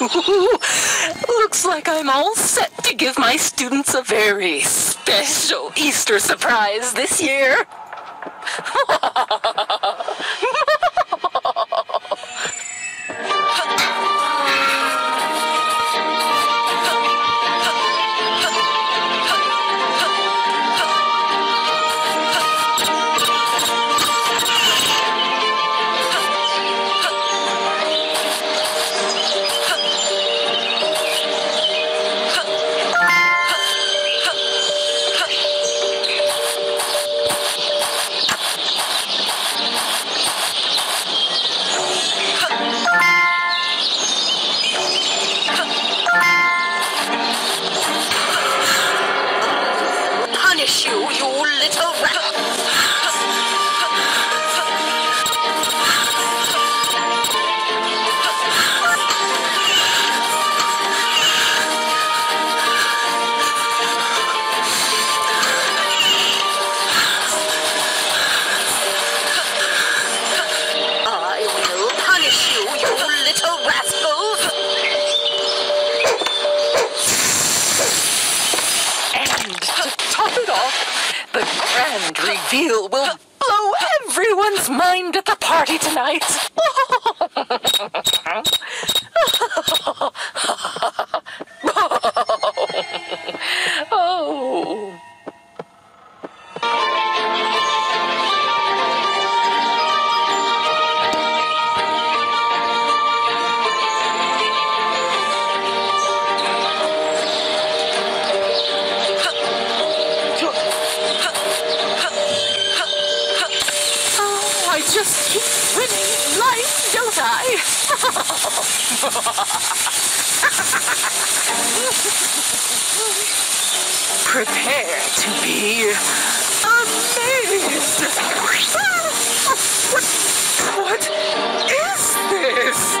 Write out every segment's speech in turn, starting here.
Looks like I'm all set to give my students a very special Easter surprise this year. Reveal will blow everyone's mind at the party tonight. Oh. Prepare to be amazed. What is this?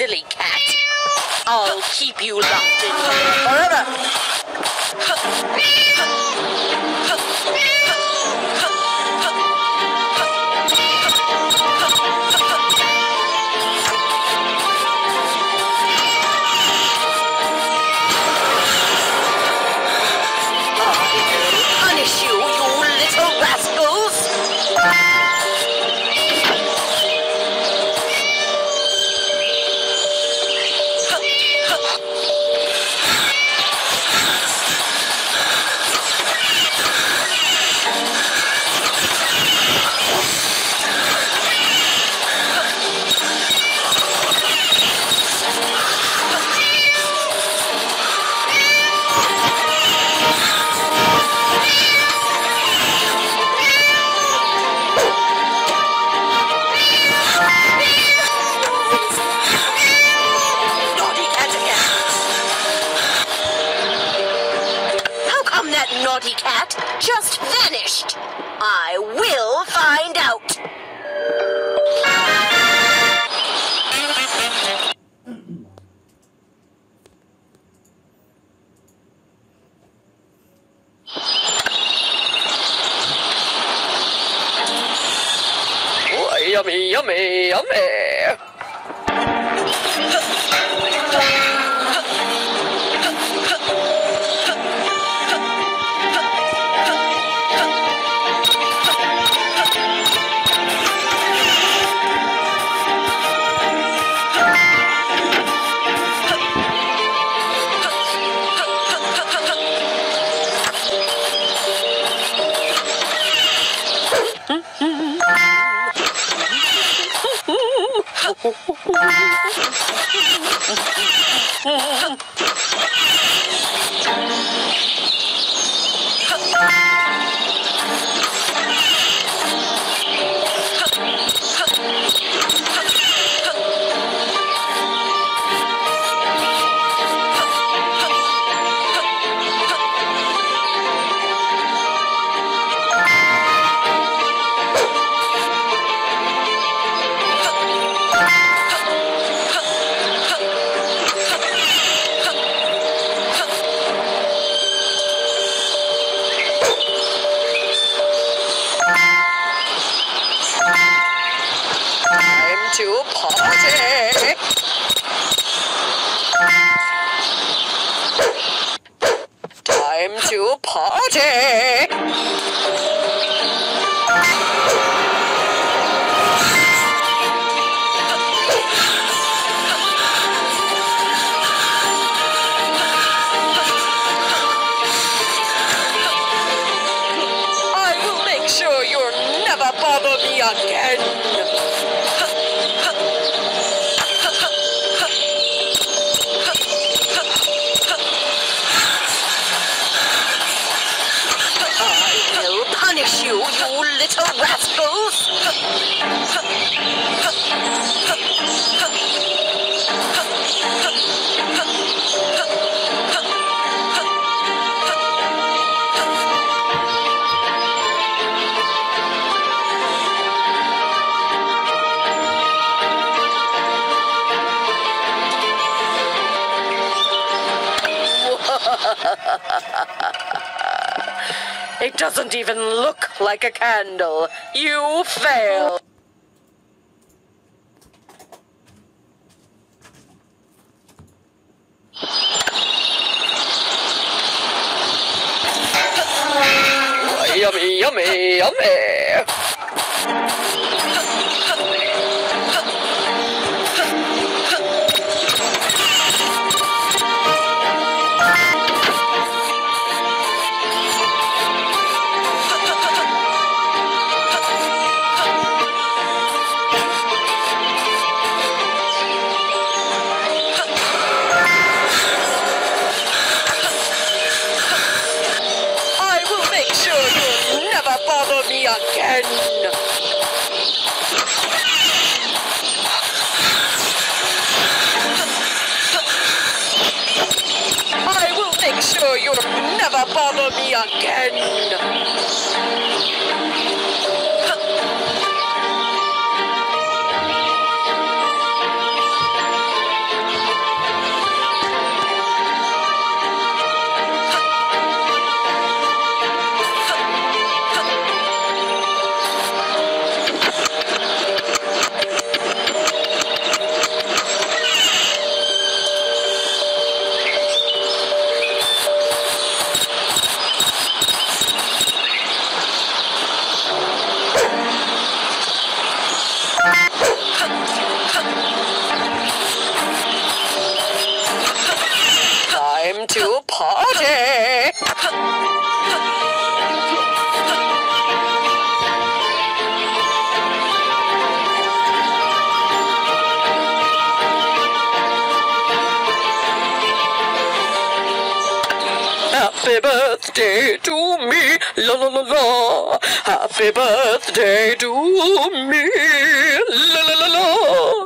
silly cat. I'll keep you locked in here forever. Punish you, you little rascals! Naughty cat just vanished. I will find out. Oh, yummy, yummy, yummy. To party. Time to party. It doesn't even look like a candle. You fail. Yummy, yummy, yummy. Never bother me again. birthday to me, la la la la. Happy birthday to me, la la la la.